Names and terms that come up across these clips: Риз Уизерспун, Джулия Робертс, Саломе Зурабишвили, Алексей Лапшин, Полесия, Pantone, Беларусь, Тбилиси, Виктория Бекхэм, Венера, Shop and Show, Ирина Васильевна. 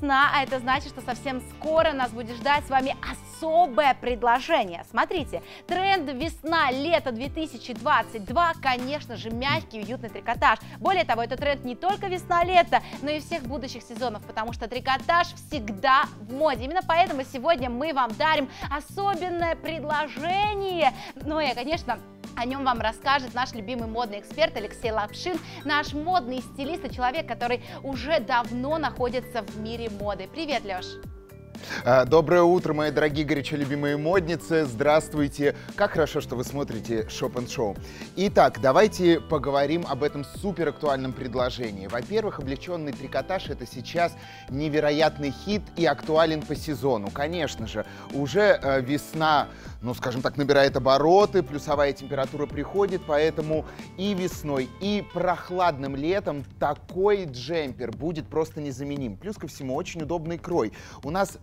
весна, а это значит, что совсем скоро нас будет ждать с вами особое предложение. Смотрите, тренд весна-лето 2022, конечно же, мягкий, уютный трикотаж. Более того, это тренд не только весна-лето, но и всех будущих сезонов, потому что трикотаж всегда в моде. Именно поэтому сегодня мы вам дарим особенное предложение. Ну и, конечно, о нем вам расскажет наш любимый модный эксперт Алексей Лапшин, наш модный стилист и человек, который уже давно находится в мире моды. Привет, Леш! Доброе утро, мои дорогие горячо любимые модницы. Здравствуйте. Как хорошо, что вы смотрите Shop and Show. Итак, давайте поговорим об этом супер актуальном предложении. Во-первых, облеченный трикотаж — это сейчас невероятный хит и актуален по сезону. Конечно же, уже весна, ну, скажем так, набирает обороты, плюсовая температура приходит, поэтому и весной, и прохладным летом такой джемпер будет просто незаменим. Плюс ко всему, очень удобный крой. У нас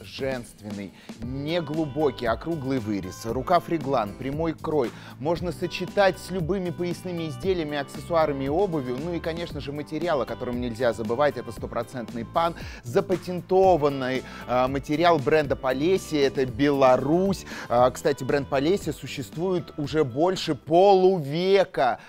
женственный, неглубокий, округлый вырез, рукав реглан, прямой крой. Можно сочетать с любыми поясными изделиями, аксессуарами и обувью. Ну и, конечно же, материал, о котором нельзя забывать, это стопроцентный пан, запатентованный материал бренда Полесия, это Беларусь. Кстати, бренд Полесия существует уже больше полувека.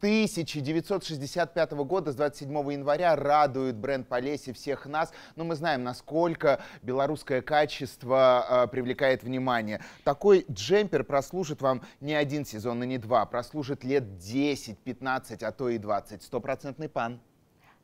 1965 года, с 27 января, радует бренд Полесия всех нас. Но мы знаем, насколько белорусское качество привлекает внимание. Такой джемпер прослужит вам не один сезон и не два. Прослужит лет 10, 15, а то и 20. Стопроцентный пан.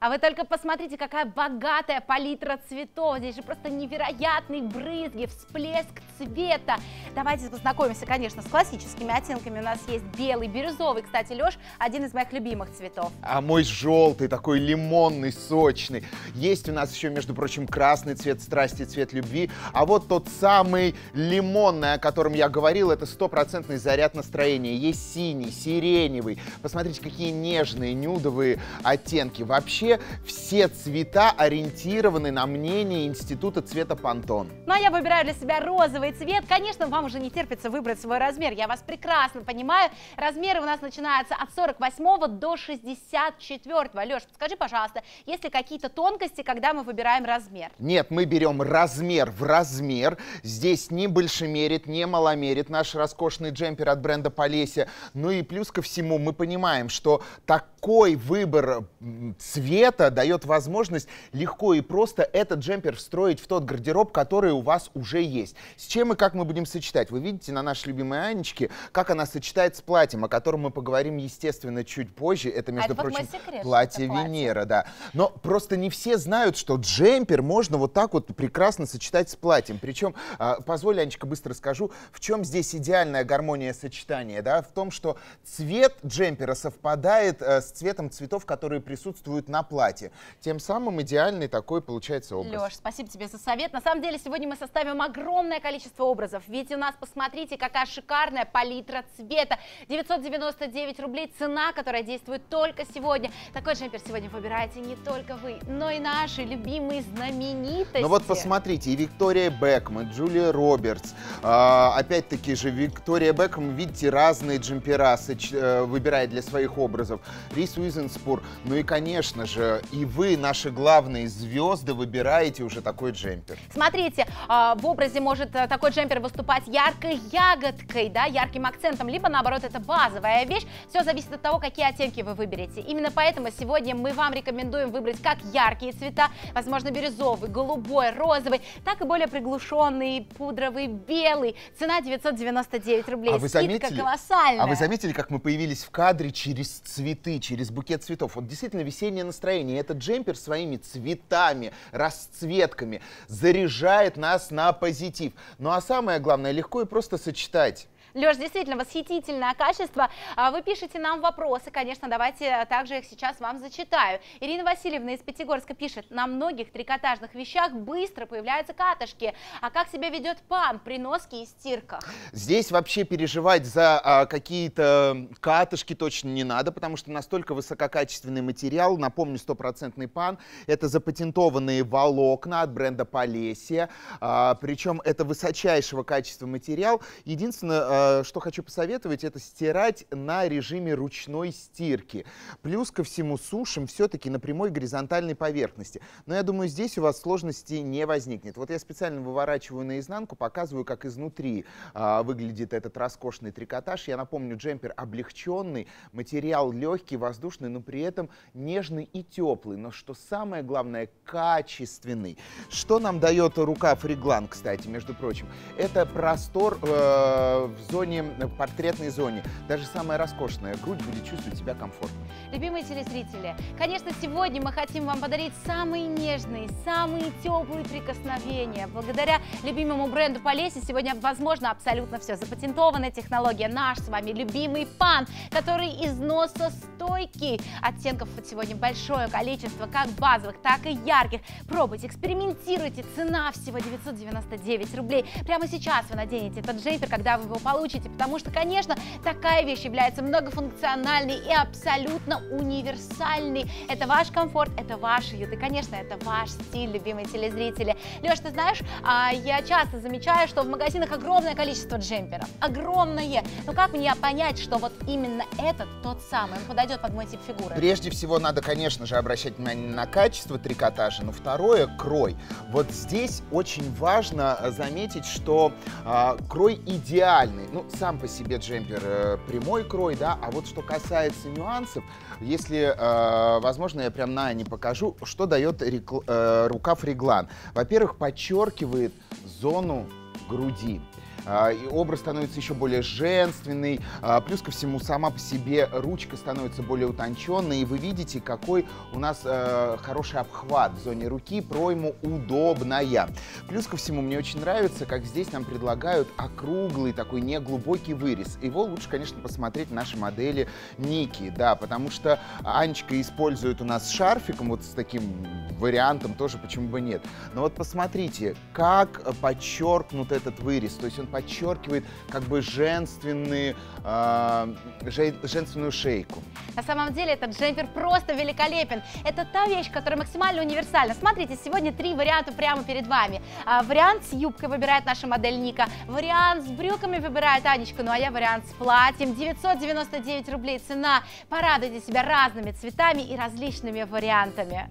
А вы только посмотрите, какая богатая палитра цветов. Здесь же просто невероятные брызги, всплеск цвета. Давайте познакомимся, конечно, с классическими оттенками. У нас есть белый, бирюзовый. Кстати, Леш, один из моих любимых цветов. А мой желтый, такой лимонный, сочный. Есть у нас еще, между прочим, красный цвет страсти, цвет любви. А вот тот самый лимонный, о котором я говорил, это стопроцентный заряд настроения. Есть синий, сиреневый. Посмотрите, какие нежные, нюдовые оттенки. Вообще, все цвета ориентированы на мнение Института цвета Pantone. Ну а я выбираю для себя розовый цвет. Конечно, вам уже не терпится выбрать свой размер. Я вас прекрасно понимаю. Размеры у нас начинаются от 48 до 64. Леш, подскажи, пожалуйста, есть ли какие-то тонкости, когда мы выбираем размер? Нет, мы берем размер в размер. Здесь не большемерит, не маломерит наш роскошный джемпер от бренда Полесия. Ну и плюс ко всему мы понимаем, что такой выбор цвета дает возможность легко и просто этот джемпер встроить в тот гардероб, который у вас уже есть. С чем и как мы будем сочетать? Вы видите на нашей любимой Анечке, как она сочетает с платьем, о котором мы поговорим, естественно, чуть позже. Это, между прочим, платье Венера, да. Но просто не все знают, что джемпер можно вот так вот прекрасно сочетать с платьем. Причем, позволь, Анечка, быстро скажу, в чем здесь идеальная гармония сочетания, да? В том, что цвет джемпера совпадает с цветом цветов, которые присутствуют на платье. Тем самым идеальный такой получается образ. Леш, спасибо тебе за совет. На самом деле сегодня мы составим огромное количество образов. Ведь у нас, посмотрите, какая шикарная палитра цвета. 999 рублей цена, которая действует только сегодня. Такой джемпер сегодня выбираете не только вы, но и наши любимые знаменитости. Ну вот посмотрите, и Виктория Бекхэм, и Джулия Робертс. Опять-таки же Виктория Бекхэм, видите, разные джемпера выбирает для своих образов. Риз Уизерспун, ну и, конечно же, и вы, наши главные звезды, выбираете уже такой джемпер. Смотрите, в образе может такой джемпер выступать яркой ягодкой, да, ярким акцентом, либо наоборот это базовая вещь. Все зависит от того, какие оттенки вы выберете. Именно поэтому сегодня мы вам рекомендуем выбрать как яркие цвета, возможно, бирюзовый, голубой, розовый, так и более приглушенный, пудровый, белый. Цена 999 рублей. Скидка колоссальная. А вы заметили, как мы появились в кадре через цветы, через букет цветов? Вот действительно весеннее настроение. Этот джемпер своими цветами, расцветками заряжает нас на позитив. Ну а самое главное, легко и просто сочетать. Леш, действительно восхитительное качество. Вы пишете нам вопросы, конечно, давайте также их сейчас вам зачитаю. Ирина Васильевна из Пятигорска пишет: на многих трикотажных вещах быстро появляются катышки. А как себя ведет пан при носке и стирках? Здесь вообще переживать за какие-то катышки точно не надо, потому что настолько высококачественный материал, напомню, стопроцентный пан, это запатентованные волокна от бренда Полесия, причем это высочайшего качества материал. Единственное, что хочу посоветовать, это стирать на режиме ручной стирки. Плюс ко всему сушим все-таки на прямой горизонтальной поверхности. Но я думаю, здесь у вас сложности не возникнет. Вот я специально выворачиваю наизнанку, показываю, как изнутри выглядит этот роскошный трикотаж. Я напомню, джемпер облегченный, материал легкий, воздушный, но при этом нежный и теплый. Но что самое главное, качественный. Что нам дает рукав реглан, кстати, между прочим? Это простор в зоне, в портретной зоне. Даже самая роскошная грудь будет чувствовать себя комфортно. Любимые телезрители, конечно, сегодня мы хотим вам подарить самые нежные, самые теплые прикосновения. Благодаря любимому бренду Полесия сегодня возможно абсолютно все. Запатентованная технология, наш с вами любимый пан, который износостойкий. Оттенков сегодня большое количество, как базовых, так и ярких. Пробуйте, экспериментируйте. Цена всего 999 рублей. Прямо сейчас вы наденете этот джемпер, когда вы его получите, потому что, конечно, такая вещь является многофункциональной и абсолютно универсальной. Это ваш комфорт, это ваш уют и, конечно, это ваш стиль, любимые телезрители. Леш, ты знаешь, я часто замечаю, что в магазинах огромное количество джемперов, огромное. Но как мне понять, что вот именно этот тот самый, он подойдет под мой тип фигуры? Прежде всего надо, конечно же, обращать внимание на качество трикотажа, но второе – крой. Вот здесь очень важно заметить, что крой идеальный. Ну, сам по себе джемпер прямой крой, да, а вот что касается нюансов, если, возможно, я прям на не покажу, что дает рукав реглан. Во-первых, подчеркивает зону груди. И образ становится еще более женственный, плюс ко всему сама по себе ручка становится более утонченной, и вы видите, какой у нас хороший обхват в зоне руки, пройму удобная. Плюс ко всему мне очень нравится, как здесь нам предлагают округлый такой неглубокий вырез. Его лучше, конечно, посмотреть в нашей модели Ники, да, потому что Анечка использует у нас с шарфиком, вот с таким вариантом тоже, почему бы нет. Но вот посмотрите, как подчеркнут этот вырез, то есть он подчеркивает как бы женственную шейку. На самом деле этот джемпер просто великолепен. Это та вещь, которая максимально универсальна. Смотрите, сегодня три варианта прямо перед вами. Вариант с юбкой выбирает наша модель Ника, вариант с брюками выбирает Анечка, ну а я вариант с платьем. 999 рублей цена. Порадуйте себя разными цветами и различными вариантами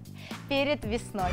перед весной.